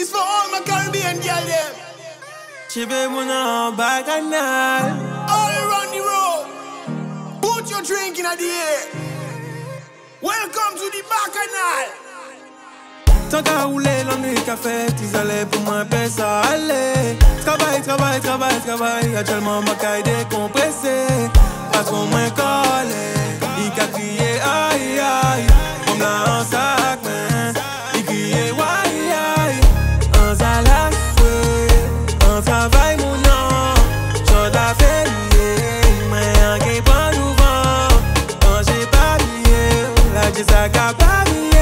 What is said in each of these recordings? It's for all my Caribbean girl, yeah. Chibebuna, Bacchanal. All around the road, put your drink in the air. Welcome to the Bacchanal. Tant qu'à rouler, l'ennui qu'a fait, ils allaient pour moi, paix ça allait. Travail, travail, travail, travail, actuellement ma caille décompressée. Pas trop moins collé, il a crié aïe aïe. On l'a en sac, mais il criait aïe aïe. En salaire, en travail, mon nom, j'en ai fait lier, mais en gagne pas souvent. En j'ai pas lié, là j'ai ça qu'a pas lié.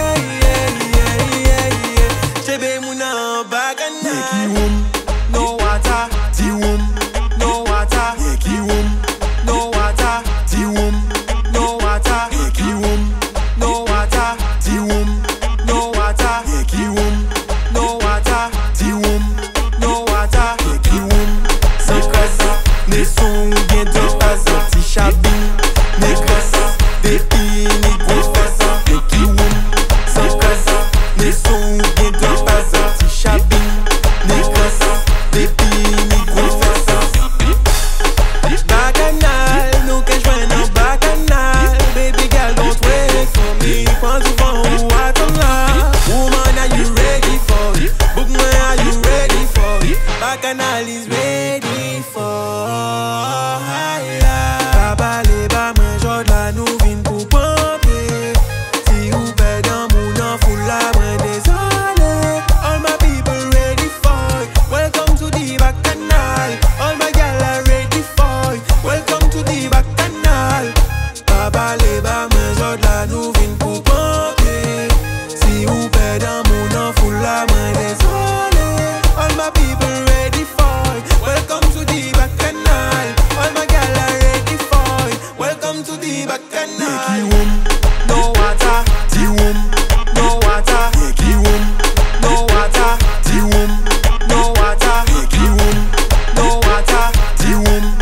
J'ai bé mon nom, Bacchanal. No Wata, di wum. No Wata, ki wum. No Wata, di wum. No Wata, ki wum. No Wata, di wum. No Wata, ki wum. No Wata, di wum. No Wata, ki wum. Sans crasse, ne son bien deux pas un petit chabin. Ne crasse, des pini gros pas un qui wum. Sans crasse, ne son bien deux pas un petit chabin. Ne crasse. Bacchanal, nous que j'vais dans Bacchanal. Baby girl, don't wait for me. Prends souvent ou attends-la. Woman, are you ready for it? Bookman, are you ready for it? Bacchanal is ready for it. Papa, les bas, moi, j'aude la nous vine pour pomper. Si ou perd dans mon nom, foule la main désolée. All my people ready for it. Welcome to the Bacchanal. All my girl are ready for it. Welcome to the Bacchanal. Papa les bas mains j'aude la nous vine pour pomper. Si ou perd dans mon nom, foule la main désolée. All my people ready for it. Welcome to the Bacchanal. All my girl are ready for it. Welcome to the Bacchanal. No Wata, di wum. No Wata, ki wum. No Wata, di wum. No Wata, ki wum. No Wata, di wum.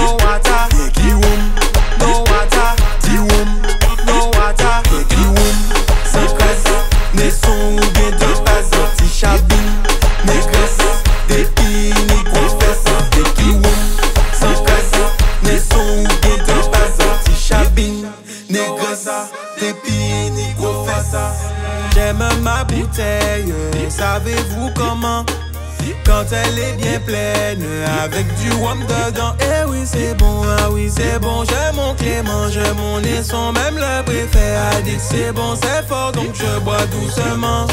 No Wata, ki wum. No Wata, di wum. No Wata, ki wum. Sans crasse, ne son ou bien deux pas un petit chabin. Ne crasse, des pini grosses fesses qui wum. Sans crasse, ne son ou bien deux pas un petit chabin. Négressa, des pini gros fesses. J'aime ma bouteille, savez-vous comment? Quand elle est bien pleine, avec du rhum dedans. Eh oui c'est bon, ah oui c'est bon. J'aime mon Clément, j'aime mon esson. Même le préfet a dit que c'est bon, c'est fort, donc je bois doucement.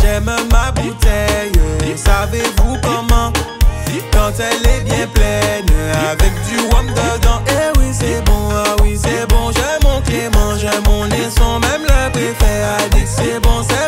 J'aime ma bouteille, savez-vous comment? Quand elle est bien pleine, avec du rhum dedans. Eh oui c'est bon, ah oui c'est bon. J'aime mon Clément, j'aime mon esson. Même le préfet a dit que c'est bon, c'est